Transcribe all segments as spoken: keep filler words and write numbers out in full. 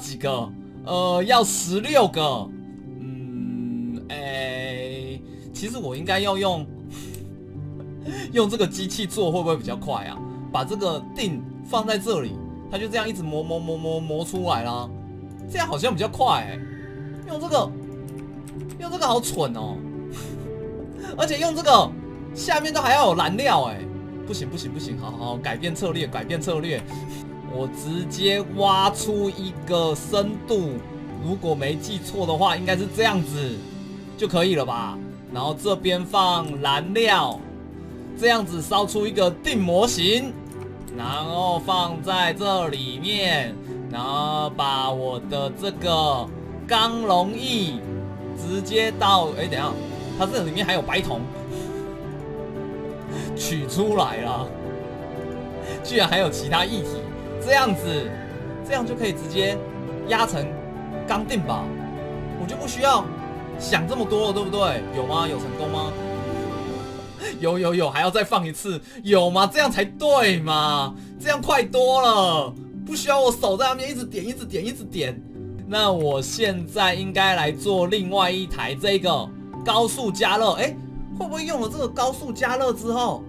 几个？呃，要十六个。嗯，哎、欸，其实我应该要用用这个机器做，会不会比较快啊？把这个锭放在这里，它就这样一直磨磨磨磨磨出来啦。这样好像比较快、欸。用这个，用这个好蠢哦、喔！而且用这个下面都还要有燃料、欸，哎，不行不行不行，好好好，改变策略，改变策略。 我直接挖出一个深度，如果没记错的话，应该是这样子就可以了吧？然后这边放燃料，这样子烧出一个锭模型，然后放在这里面，然后把我的这个钢龙翼直接到，哎，等一下，它这里面还有白铜，取出来了，居然还有其他液体。 这样子，这样就可以直接压成钢锭吧，我就不需要想这么多了，对不对？有吗？有成功吗？有有有，还要再放一次，有吗？这样才对嘛，这样快多了，不需要我手在那边一直点，一直点，一直点。那我现在应该来做另外一台这个高速加热，哎，会不会用了这个高速加热之后，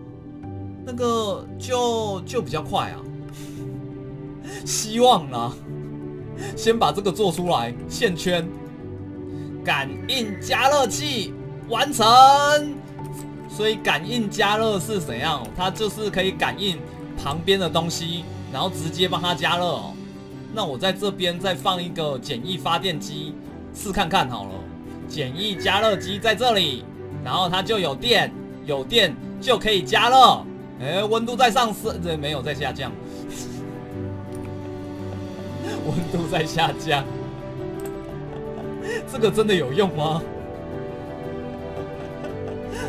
那个就就比较快啊？ 希望啦，先把这个做出来。线圈感应加热器完成。所以感应加热是怎样？它就是可以感应旁边的东西，然后直接帮它加热哦。那我在这边再放一个简易发电机试看看好了。简易加热机在这里，然后它就有电，有电就可以加热。哎，温度在上升，这没有在下降。 温度在下降，这个真的有用吗？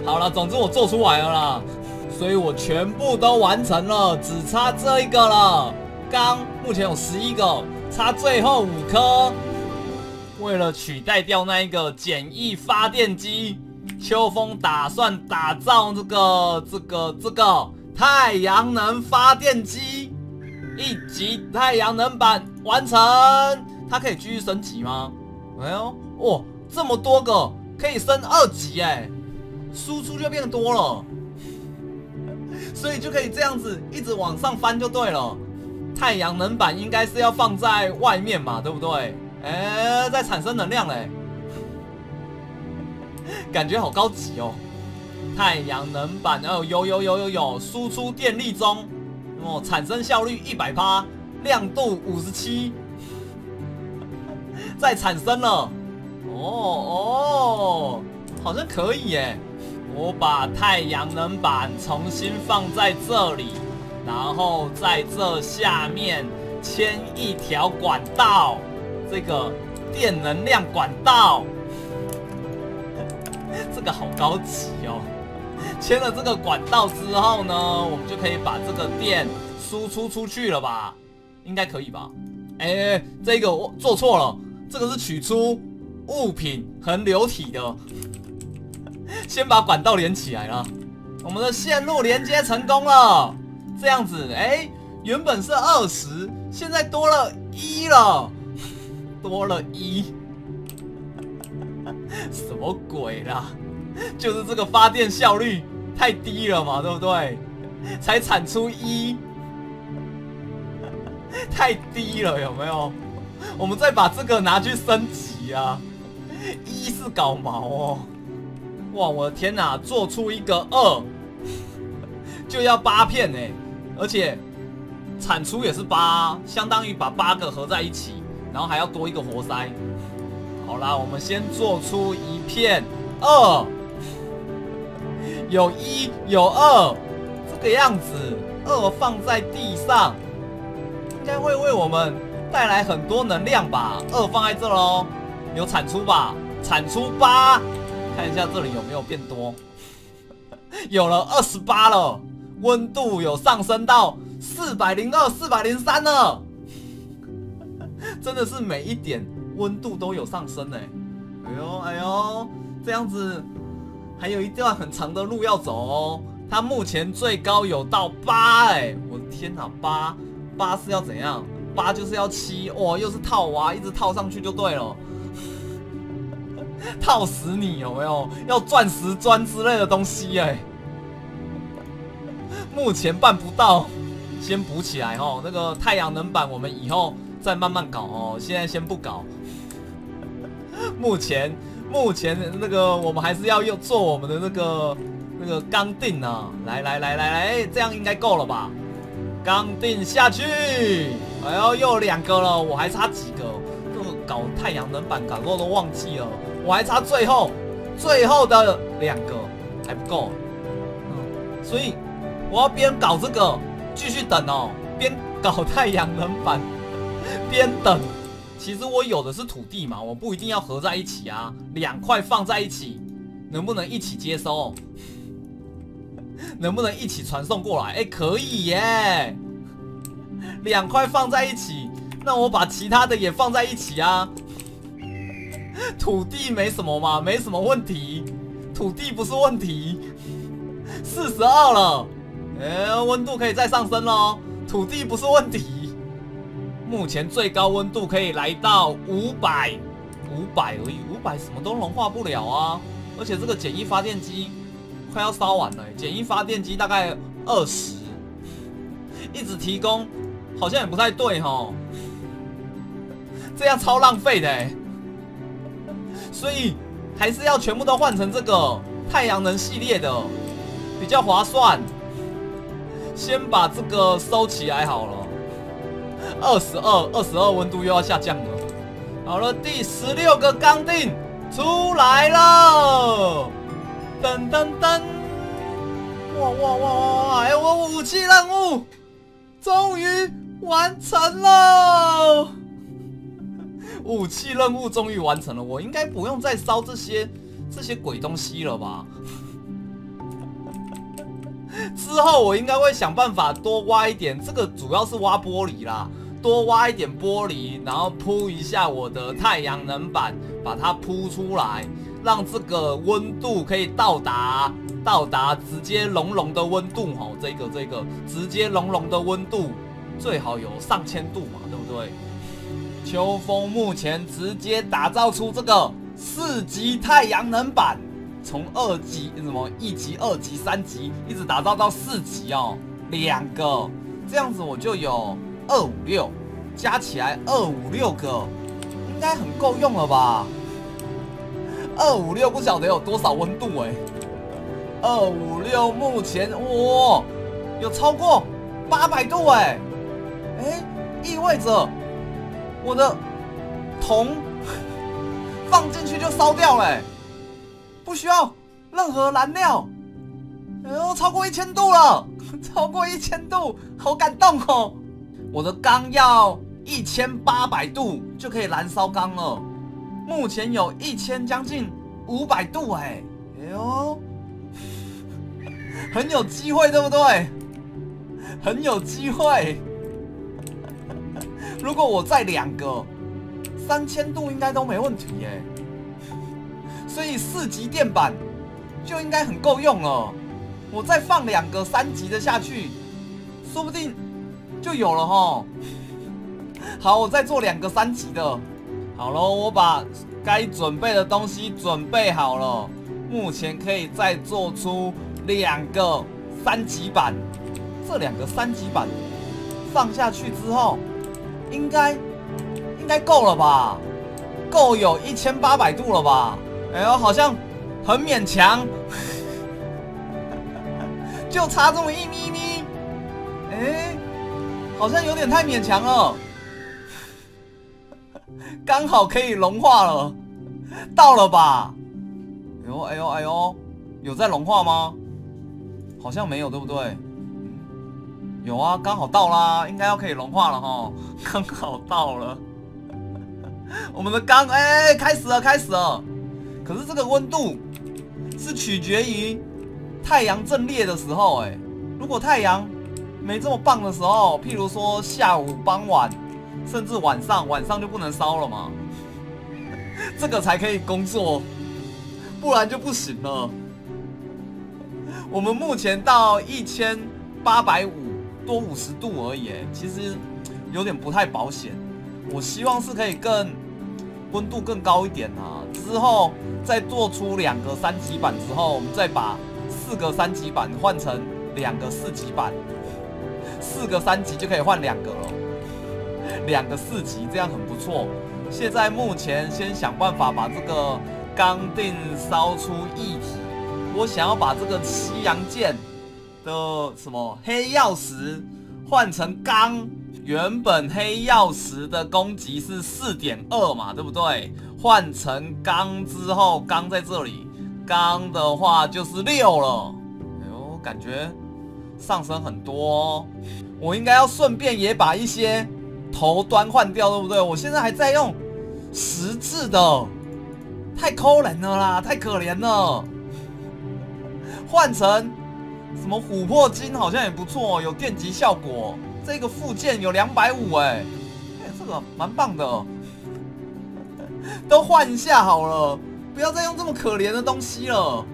好了，总之我做出来了啦，所以我全部都完成了，只差这一个了。钢目前有十一个，差最后五颗。为了取代掉那一个简易发电机，秋风打算打造这个、这个、这个太阳能发电机。 一级太阳能板完成，它可以继续升级吗？哎呦，哇，这么多个可以升二级哎，输出就变多了，所以就可以这样子一直往上翻就对了。太阳能板应该是要放在外面嘛，对不对？哎，在产生能量嘞，感觉好高级哦。太阳能板哦，有有有有有，输出电力中。 哦，产生效率百分之百，亮度五十七，再产生了，哦哦，好像可以耶！我把太阳能板重新放在这里，然后在这下面牵一条管道，这个电能量管道，这个好高级哦。 牵了这个管道之后呢，我们就可以把这个电输出出去了吧？应该可以吧？哎、欸，这个我做错了，这个是取出物品横流体的。先把管道连起来了，我们的线路连接成功了。这样子，哎、欸，原本是二十，现在多了一了，多了一，什么鬼啦？ 就是这个发电效率太低了嘛，对不对？才产出一，太低了，有没有？我们再把这个拿去升级啊！一是搞毛哦！哇，我的天哪，做出一个二就要八片哎，而且产出也是八，相当于把八个合在一起，然后还要多一个活塞。好啦，我们先做出一片二。 有一有二，这个样子，二放在地上，应该会为我们带来很多能量吧？二放在这喽，有产出吧？产出八，看一下这里有没有变多，有了二十八了，温度有上升到四百零二、四百零三了，真的是每一点温度都有上升哎、欸，哎呦哎呦，这样子。 还有一段很长的路要走哦，它目前最高有到八哎、欸，我的天哪，八八是要怎样？八就是要七，哇，又是套娃，一直套上去就对了，套死你有没有？要钻石砖之类的东西哎、欸，目前办不到，先补起来哦。那个太阳能板我们以后再慢慢搞哦，现在先不搞。目前目前那个我们还是要用做我们的那个那个钢锭啊，来来来来来，这样应该够了吧？ 钢锭下去，哎呦，又两个了，我还差几个？这个搞太阳能板搞过都忘记了，我还差最后最后的两个还不够，嗯，所以我要边搞这个继续等哦，边搞太阳能板边等。其实我有的是土地嘛，我不一定要合在一起啊，两块放在一起，能不能一起接收？ 能不能一起传送过来？哎、欸，可以耶！两块放在一起，那我把其他的也放在一起啊。土地没什么嘛，没什么问题，土地不是问题。四十二了，哎、欸，温度可以再上升咯。土地不是问题，目前最高温度可以来到五百，五百而已，五百什么都融化不了啊。而且这个简易发电机。 快要烧完了，简易发电机大概二十，一直提供好像也不太对吼，这样超浪费的，所以还是要全部都换成这个太阳能系列的，比较划算。先把这个收起来好了。二十二，二十二温度又要下降了。好了，第十六个钢锭出来了。 噔噔噔！哇哇哇哇哇！哎，我武器任务终于完成喽！武器任务终于完成了，我应该不用再烧这些这些鬼东西了吧？之后我应该会想办法多挖一点，这个主要是挖玻璃啦，多挖一点玻璃，然后铺一下我的太阳能板，把它铺出来。 让这个温度可以到达到达直接熔融的温度哦，这个这个直接熔融的温度最好有上千度嘛，对不对？秋风目前直接打造出这个四级太阳能板，从二级什么一级、二级、三级一直打造到四级哦，两个这样子我就有二五六，加起来二五六个，应该很够用了吧？ 二五六不晓得有多少温度哎、欸，二五六目前哇，有超过八百度哎、欸，哎、欸，意味着我的铜放进去就烧掉了、欸，不需要任何燃料，哎呦，超过一千度了，超过一千度，好感动哦！我的钢要一千八百度就可以燃烧钢了。 目前有一千将近五百度哎、欸，哎呦，很有机会对不对？很有机会。如果我再两个，三千度应该都没问题哎、欸。所以四级电板就应该很够用了。我再放两个三级的下去，说不定就有了齁。好，我再做两个三级的。 好了，我把该准备的东西准备好了。目前可以再做出两个三级板，这两个三级板放下去之后，应该应该够了吧？够有一千八百度了吧？哎呦，好像很勉强，就差这么一咪咪，哎，好像有点太勉强了。 刚好可以融化了，到了吧？哎呦哎呦哎呦，有在融化吗？好像没有，对不对？有啊，刚好到啦，应该要可以融化了齁，刚好到了。我们的钢哎、欸，开始了，开始了。可是这个温度是取决于太阳正烈的时候、欸，哎，如果太阳没这么棒的时候，譬如说下午傍晚。 甚至晚上，晚上就不能烧了嘛，这个才可以工作，不然就不行了。我们目前到一千八百五多五十度而已，其实有点不太保险。我希望是可以更温度更高一点啊，之后再做出两个三级板之后，我们再把四个三级板换成两个四级板，四个三级就可以换两个了，两个四级这样很不错。现在目前先想办法把这个钢锭烧出液体，我想要把这个西洋剑的什么黑曜石换成钢。 原本黑曜石的攻击是 四点二 嘛，对不对？换成钢之后，钢在这里，钢的话就是六了。哎呦，感觉上升很多哦。我应该要顺便也把一些头端换掉，对不对？我现在还在用石质的，太抠人了啦，太可怜了。换成什么琥珀金好像也不错，有电击效果。 这个附件有两百五十哎，这个蛮棒的，都换一下好了，不要再用这么可怜的东西了。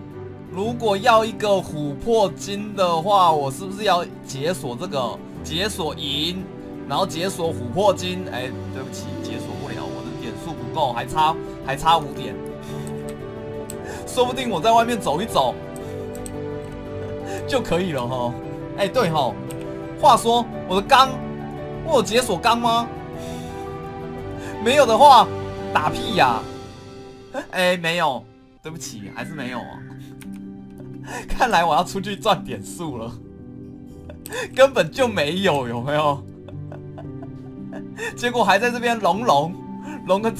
如果要一个琥珀金的话，我是不是要解锁这个？解锁银，然后解锁琥珀金？哎，对不起，解锁不了，我的点数不够，还差还差五点。说不定我在外面走一走就可以了哈。哎，对哈。 话说，我的钢，我有解锁钢吗？没有的话，打屁呀、啊！哎，没有，对不起，还是没有啊。看来我要出去赚点数了，根本就没有，有没有？结果还在这边龙龙龙个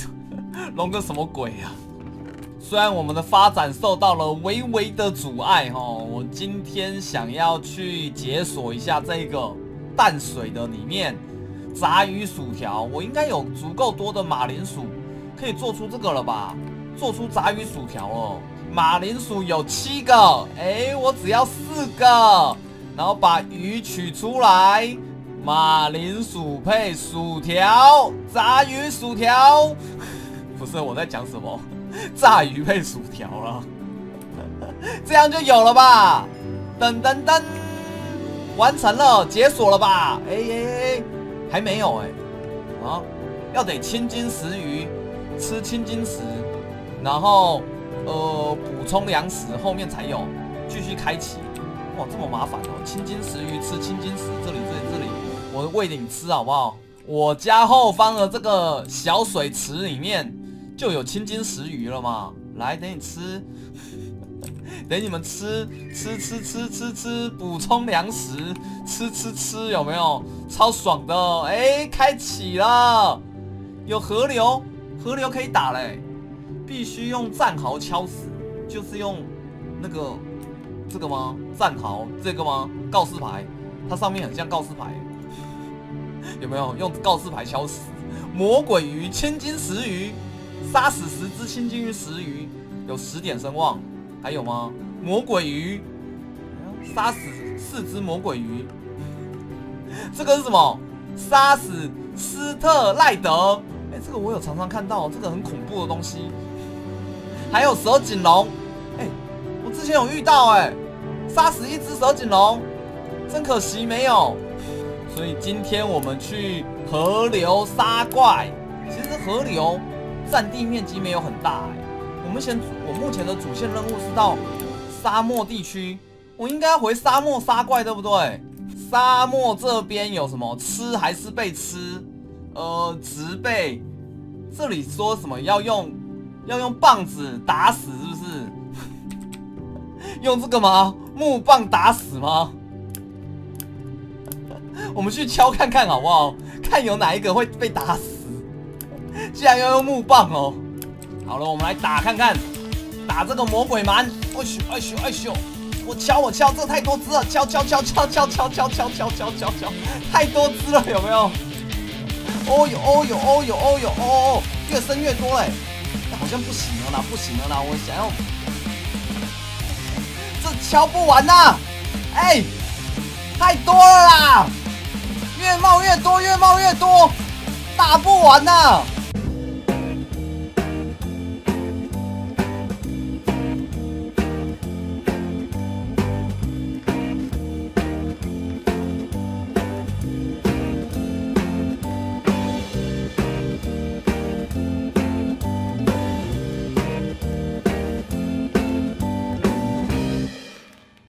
龙个什么鬼啊！虽然我们的发展受到了微微的阻碍，哈，我今天想要去解锁一下这个淡水的里面炸鱼薯条，我应该有足够多的马铃薯可以做出这个了吧？做出炸鱼薯条了，马铃薯有七个，哎，我只要四个，然后把鱼取出来，马铃薯配薯条，炸鱼薯条，不是我在讲什么。 炸鱼配薯条了，这样就有了吧？噔噔噔，完成了，解锁了吧？哎哎哎，还没有哎、欸，啊，要得青金石鱼，吃青金石，然后呃补充粮食，后面才有继续开启。哇，这么麻烦哦！青金石鱼吃青金石，这里这里这里，我喂你吃好不好？我家后方的这个小水池里面。 就有青金石鱼了嘛，来等你吃，等你们吃吃吃吃吃吃，补充粮食，吃吃吃，有没有？超爽的，哎、欸，开启了，有河流，河流可以打嘞、欸，必须用战壕敲死，就是用那个这个吗？战壕这个吗？告示牌，它上面很像告示牌，有没有？用告示牌敲死魔鬼鱼、青金石鱼。 杀死十只青金鱼石鱼，有十点声望，还有吗？魔鬼鱼，杀死四只魔鬼鱼，这个是什么？杀死斯特赖德，哎，这个我有常常看到，这个很恐怖的东西。还有蛇颈龙，哎，我之前有遇到哎，杀死一只蛇颈龙，真可惜没有。所以今天我们去河流杀怪，其实河流。 占地面积没有很大哎、欸，我们先，我目前的主线任务是到沙漠地区，我应该回沙漠杀怪对不对？沙漠这边有什么吃还是被吃？呃，植被，这里说什么要用要用棒子打死是不是？用这个吗？木棒打死吗？我们去敲看看好不好？看有哪一个会被打死。 竟然要用木棒哦！好了，我们来打看看，打这个魔鬼蛮。哎咻哎咻哎咻！我敲我敲，这太多只了，敲敲敲敲敲敲敲敲敲敲敲敲，太多只了，有没有？哦呦哦呦哦呦哦呦哦哦，越升越多嘞！好像不行了啦，不行了啦，我想要，这敲不完呐！哎，太多了啦，越冒越多，越冒越多，打不完呐！